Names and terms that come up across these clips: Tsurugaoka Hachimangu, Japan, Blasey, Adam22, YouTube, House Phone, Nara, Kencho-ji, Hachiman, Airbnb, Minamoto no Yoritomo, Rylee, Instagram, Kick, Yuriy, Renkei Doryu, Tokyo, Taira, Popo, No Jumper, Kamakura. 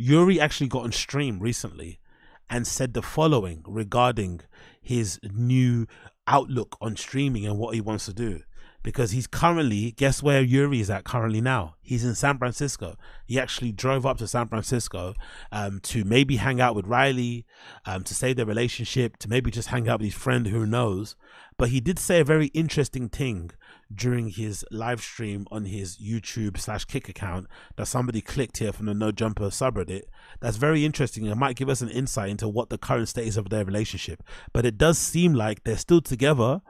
Yuriy actually got on stream recently and said the following regarding his new outlook on streaming and what he wants to do. Because he's currently, guess where Yuriy is at currently now? He's in San Francisco. He actually drove up to San Francisco to maybe hang out with Rylee, to save their relationship, to maybe just hang out with his friend, who knows. But he did say a very interesting thing during his live stream on his YouTube/Kick account that somebody clicked here from the No Jumper subreddit. That's very interesting. It might give us an insight into what the current state is of their relationship. But it does seem like they're still together,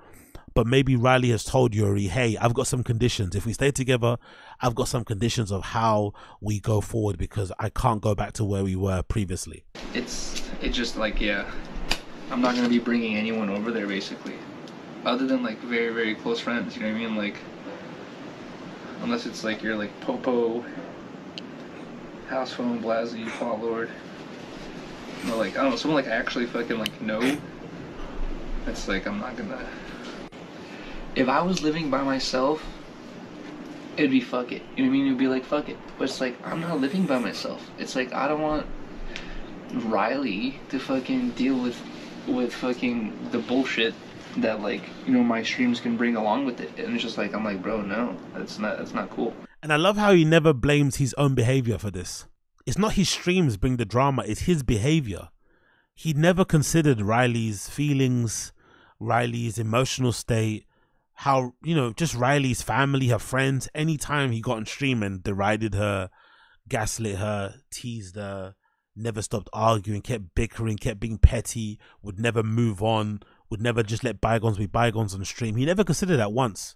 but maybe Rylee has told Yuriy, hey, I've got some conditions. If we stay together, I've got some conditions of how we go forward, because I can't go back to where we were previously. It's just like, yeah, I'm not going to be bringing anyone over there, basically, other than like very, very close friends, you know what I mean? Like, unless it's like you're like Popo, House Phone, Blasey, Plot Lord, you know, like, I don't know, someone like I actually fucking like know. It's like, I'm not gonna. If I was living by myself, it'd be fuck it. You know what I mean? It'd be like fuck it. But it's like, I'm not living by myself. It's like, I don't want Rylee to fucking deal with fucking the bullshit that, like, you know, my streams can bring along with it. And it's just like, I'm like, bro, no, that's not cool. And I love how he never blames his own behavior for this. It's not his streams bring the drama, it's his behavior. He never considered Rylee's feelings, Rylee's emotional state, how, you know, just Rylee's family, her friends. Anytime he got on stream and derided her, gaslit her, teased her, never stopped arguing, kept bickering, kept being petty, would never move on, would never just let bygones be bygones on stream. He never considered that once.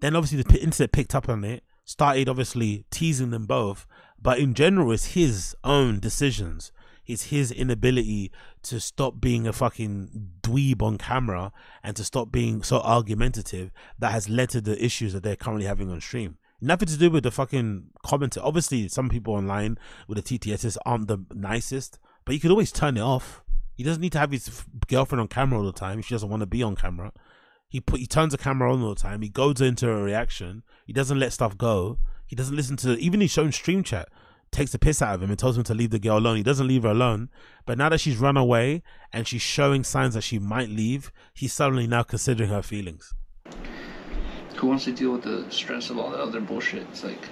Then obviously the internet picked up on it, started obviously teasing them both, but in general it's his own decisions. It's his inability to stop being a fucking dweeb on camera and to stop being so argumentative that has led to the issues that they're currently having on stream. Nothing to do with the fucking commenter. Obviously, some people online with the TTSs aren't the nicest, but you could always turn it off. He doesn't need to have his girlfriend on camera all the time if she doesn't want to be on camera. He turns the camera on all the time. He goes into a reaction. He doesn't let stuff go. He doesn't listen to, even his own stream chat takes the piss out of him and tells him to leave the girl alone. He doesn't leave her alone. But now that she's run away and she's showing signs that she might leave, he's suddenly now considering her feelings. Who wants to deal with the stress of all that other bullshit? It's like,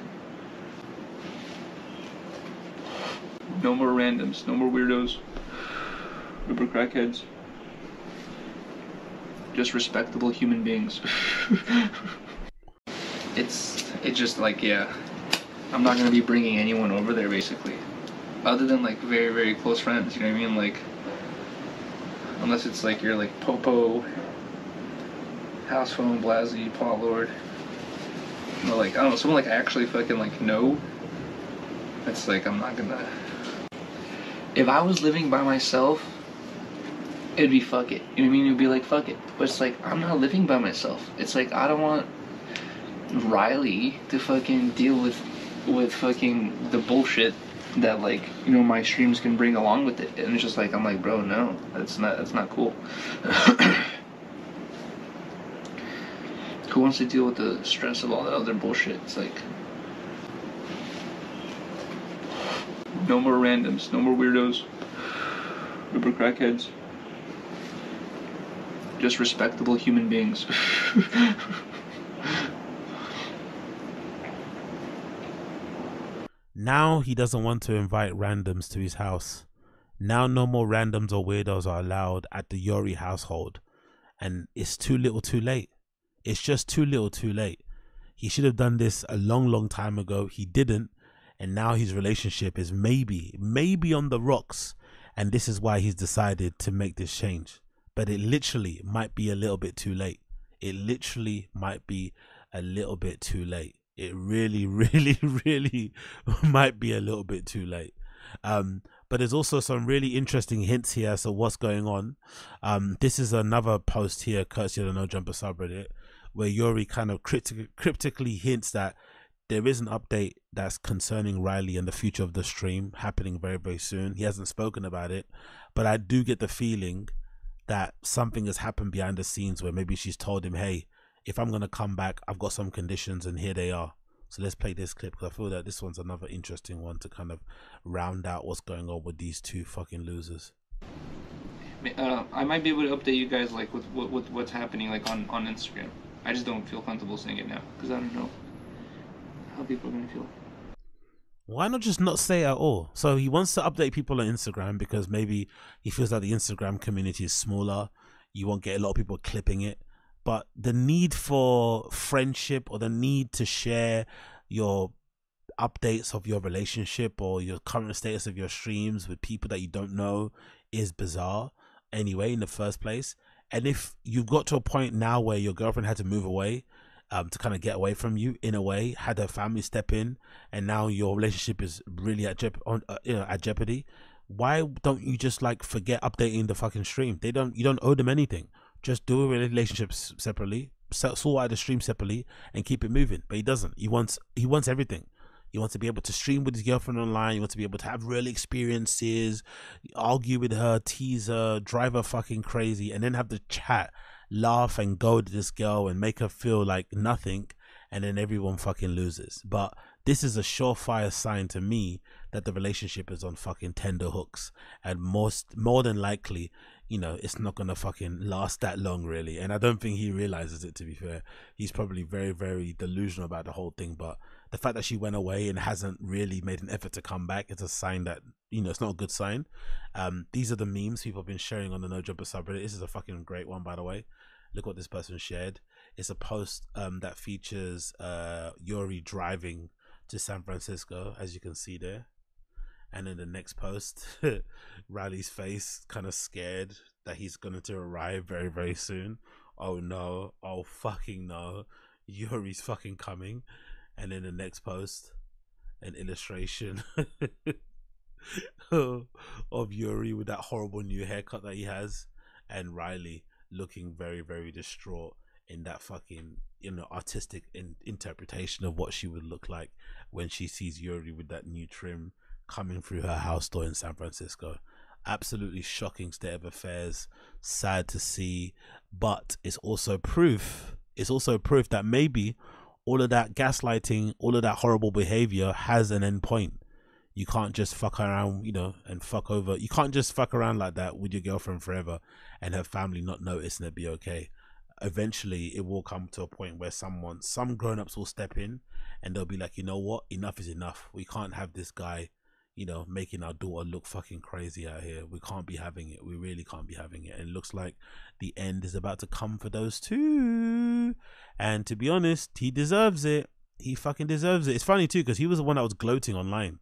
no more randoms, no more weirdos, no more crackheads. Just respectable human beings. It's just like, yeah, I'm not gonna be bringing anyone over there, basically, other than like very, very close friends. You know what I mean? Like, unless it's like you're like Popo, House Phone, Blasey, Plot Lord, you know, like, I don't know, someone like I actually fucking like know. It's like, I'm not gonna. If I was living by myself, it'd be fuck it. You know what I mean? It'd be like fuck it. But it's like, I'm not living by myself. It's like, I don't want Rylee to fucking deal with fucking the bullshit that, like, you know, my streams can bring along with it. And it's just like, I'm like, bro, no, that's not cool. Who wants to deal with the stress of all that other bullshit? It's like, no more randoms, no more weirdos, no more crackheads, just respectable human beings. Now he doesn't want to invite randoms to his house. Now no more randoms or weirdos are allowed at the Yuriy household. And it's too little too late. It's just too little too late. He should have done this a long, long time ago. He didn't. And now his relationship is maybe on the rocks. And this is why he's decided to make this change. But it literally might be a little bit too late. It literally might be a little bit too late. It really, really, really might be a little bit too late. But there's also some really interesting hints here as to what's going on. This is another post here, courtesy of the No Jumper subreddit, where Yuriy kind of cryptically hints that there is an update that's concerning Rylee and the future of the stream happening very, very soon. He hasn't spoken about it, but I do get the feeling that something has happened behind the scenes where maybe she's told him, hey, if I'm going to come back, I've got some conditions, and here they are. So let's play this clip, because I feel that this one's another interesting one to kind of round out what's going on with these two fucking losers. I might be able to update you guys like with what's happening like on Instagram. I just don't feel comfortable saying it now because I don't know how people are gonna feel. Why not just not say it at all? So he wants to update people on Instagram because maybe he feels like the Instagram community is smaller. You won't get a lot of people clipping it. But the need for friendship or the need to share your updates of your relationship or your current status of your streams with people that you don't know is bizarre anyway in the first place. And if you've got to a point now where your girlfriend had to move away to kind of get away from you in a way, had her family step in, and now your relationship is really at jeopardy, why don't you just like forget updating the fucking stream? You don't owe them anything. Just do relationships separately, sort out the stream separately, and keep it moving. But he doesn't. He wants everything. He wants to be able to stream with his girlfriend online. He wants to be able to have real experiences, argue with her, tease her, drive her fucking crazy, and then have the chat, laugh and go to this girl and make her feel like nothing, and then everyone fucking loses. But this is a surefire sign to me that the relationship is on fucking tender hooks, and more than likely, you know, it's not gonna fucking last that long, really. And I don't think he realizes it, to be fair. He's probably very, very delusional about the whole thing, but the fact that she went away and hasn't really made an effort to come back, it's a sign that, you know, it's not a good sign. These are the memes people have been sharing on the No Jumper subreddit. This is a fucking great one, by the way. Look what this person shared. It's a post that features Yuriy driving to San Francisco, as you can see there. And then the next post, Rylee's face, kind of scared that he's going to arrive very, very soon. Oh no, oh fucking no, Yuri's fucking coming. And then the next post, an illustration of Yuriy with that horrible new haircut that he has, and Rylee looking very, very distraught in that fucking, you know, artistic interpretation of what she would look like when she sees Yuriy with that new trim coming through her house door in San Francisco. Absolutely shocking state of affairs. Sad to see, but it's also proof that maybe all of that gaslighting, all of that horrible behavior has an end point. You can't just fuck around, you know, and fuck over. You can't just fuck around like that with your girlfriend forever and her family not notice and it'd be okay. Eventually it will come to a point where some grown-ups will step in and they'll be like, you know what, enough is enough. We can't have this guy, you know, making our daughter look fucking crazy out here. We can't be having it. We really can't be having it. And it looks like the end is about to come for those two. And to be honest, he deserves it. He fucking deserves it. It's funny too, because he was the one that was gloating online,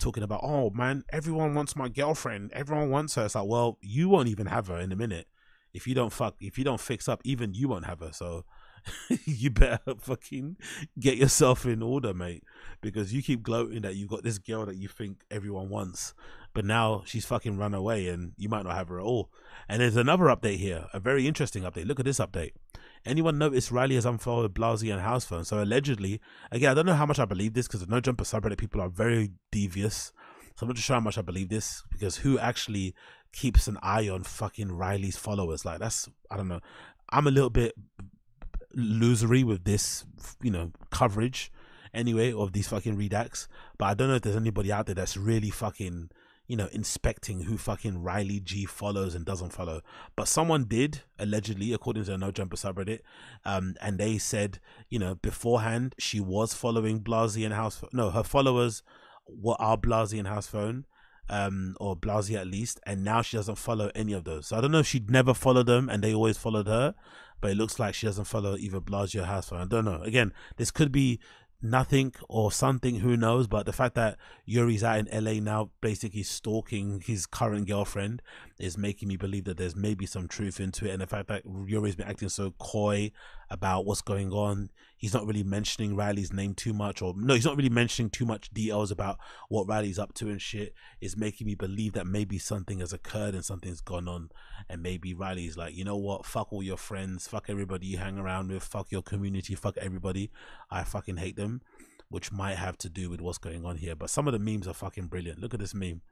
talking about, oh man, everyone wants my girlfriend. Everyone wants her. It's like, well, you won't even have her in a minute. If you don't fix up, even you won't have her. So you better fucking get yourself in order, mate, because you keep gloating that you've got this girl that you think everyone wants, but now she's fucking run away and you might not have her at all. And there's another update here, a very interesting update. Look at this update. Anyone notice Rylee has unfollowed Blasey and House Phone? So allegedly, again, I don't know how much I believe this because the No Jumper subreddit people are very devious, so I'm not sure how much I believe this, because who actually keeps an eye on fucking Rylee's followers? Like, that's, I don't know, I'm a little bit losery with this, you know, coverage anyway of these fucking redacts. But I don't know if there's anybody out there that's really fucking, you know, inspecting who fucking Rylee G follows and doesn't follow. But someone did, allegedly, according to the No Jumper subreddit, and they said, you know, beforehand she was following Blasey and House, no, her followers are Blasey and House Phone, or Blasey at least, and now she doesn't follow any of those. So I don't know if she'd never followed them and they always followed her, but it looks like she doesn't follow either Blasey or House Phone. I don't know. Again, this could be nothing or something, who knows? But the fact that Yuri's out in LA now basically stalking his current girlfriend is making me believe that there's maybe some truth into it. And the fact that Yuri's been acting so coy about what's going on, he's not really mentioning Rylee's name too much, or no, he's not really mentioning too much details about what Rylee's up to and shit, is making me believe that maybe something has occurred and something's gone on. And maybe Rylee's like, you know what, fuck all your friends, fuck everybody you hang around with, fuck your community, fuck everybody, I fucking hate them, which might have to do with what's going on here. But some of the memes are fucking brilliant. Look at this meme.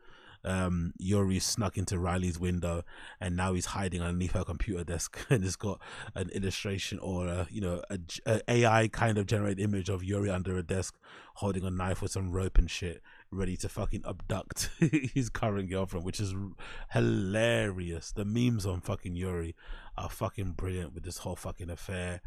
Yuriy snuck into Rylee's window, and now he's hiding underneath her computer desk, and it's got an illustration or a, you know, a AI kind of generated image of Yuriy under a desk holding a knife with some rope and shit, ready to fucking abduct his current girlfriend, which is hilarious. The memes on fucking Yuriy are fucking brilliant with this whole fucking affair.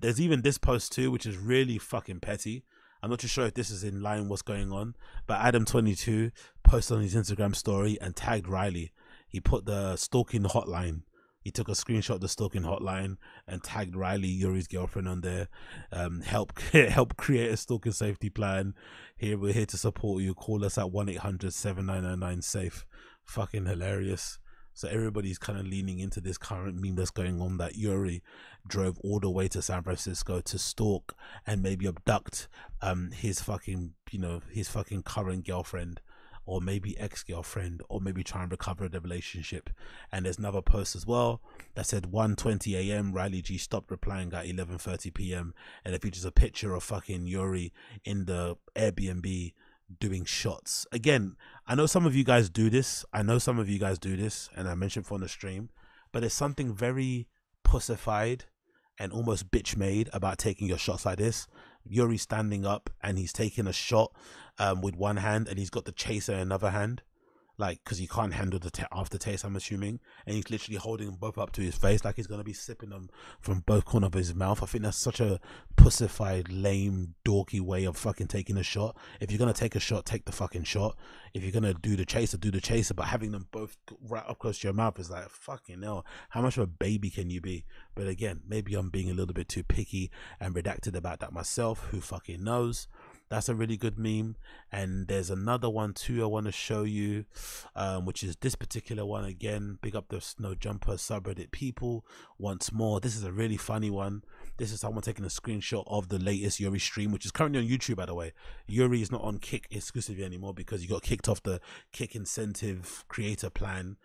There's even this post too, which is really fucking petty. I'm not too sure if this is in line what's going on, but Adam22 posted on his Instagram story and tagged Rylee. He put the stalking hotline. He took a screenshot of the stalking hotline and tagged Rylee, Yuri's girlfriend, on there. Help create a stalking safety plan. Here, we're here to support you. Call us at 1-800-7999-SAFE. Fucking hilarious. So everybody's kind of leaning into this current meme that's going on, that Yuriy drove all the way to San Francisco to stalk and maybe abduct his fucking, you know, his fucking current girlfriend, or maybe ex-girlfriend, or maybe try and recover the relationship. And there's another post as well that said 1:20 a.m. Rylee G stopped replying at 11:30 p.m. and it features a picture of fucking Yuriy in the Airbnb doing shots. Again, I know some of you guys do this. I know some of you guys do this, and I mentioned for on the stream, but there's something very pussified and almost bitch made about taking your shots like this. Yuri's standing up and he's taking a shot with one hand, and he's got the chaser in another hand, like, because he can't handle the aftertaste, I'm assuming, and he's literally holding them both up to his face like he's going to be sipping them from both corners of his mouth. I think that's such a pussified, lame, dorky way of fucking taking a shot. If you're going to take a shot, take the fucking shot. If you're going to do the chaser, do the chaser, but having them both right up close to your mouth is like, fucking hell, how much of a baby can you be? But again, maybe I'm being a little bit too picky and redacted about that myself. Who fucking knows? That's a really good meme. And there's another one too I want to show you, which is this particular one. Again, big up the No Jumper subreddit people once more. This is a really funny one. This is someone taking a screenshot of the latest Yuriy stream, which is currently on YouTube, by the way. Yuriy is not on Kick exclusively anymore because he got kicked off the Kick incentive creator plan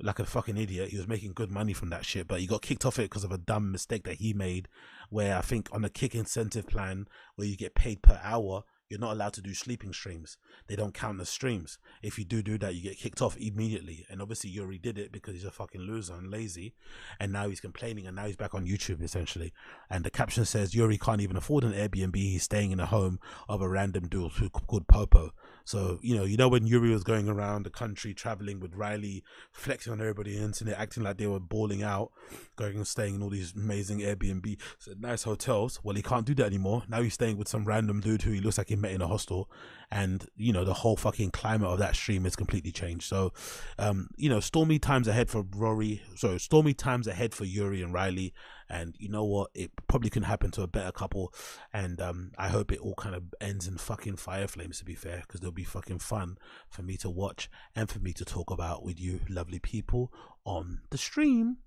like a fucking idiot. He was making good money from that shit, but he got kicked off it because of a dumb mistake that he made, where I think on the Kick incentive plan, where you get paid per hour, you're not allowed to do sleeping streams. They don't count as streams. If you do that, you get kicked off immediately. And obviously Yuriy did it because he's a fucking loser and lazy, and now he's complaining, and now he's back on YouTube essentially. And the caption says Yuriy can't even afford an Airbnb. He's staying in the home of a random dude called Popo. So, you know when Yuriy was going around the country traveling with Rylee, flexing on everybody on the internet, acting like they were balling out, going and staying in all these amazing Airbnb, nice hotels. Well, he can't do that anymore. Now he's staying with some random dude who he looks like he met in a hostel, and you know, the whole fucking climate of that stream has completely changed. So you know, stormy times ahead for stormy times ahead for Yuriy and Rylee. And you know what, it probably couldn't happen to a better couple. And I hope it all kind of ends in fucking fire flames, to be fair, because there'll be fucking fun for me to watch and for me to talk about with you lovely people on the stream.